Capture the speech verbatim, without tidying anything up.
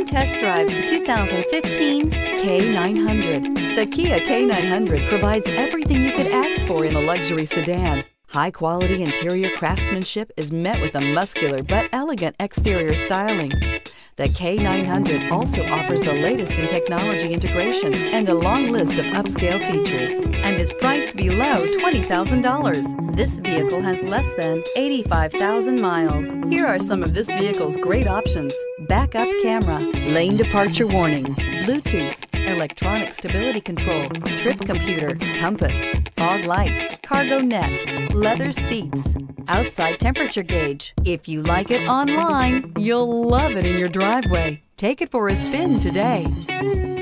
Come test drive the two thousand fifteen K nine hundred. The Kia K nine hundred provides everything you could ask for in a luxury sedan. High-quality interior craftsmanship is met with a muscular but elegant exterior styling. The K nine hundred also offers the latest in technology integration and a long list of upscale features and is priced below twenty thousand dollars. This vehicle has less than eighty-five thousand miles. Here are some of this vehicle's great options: backup camera, lane departure warning, Bluetooth, electronic stability control, trip computer, compass, fog lights, cargo net, leather seats, outside temperature gauge. If you like it online, you'll love it in your driveway. Take it for a spin today.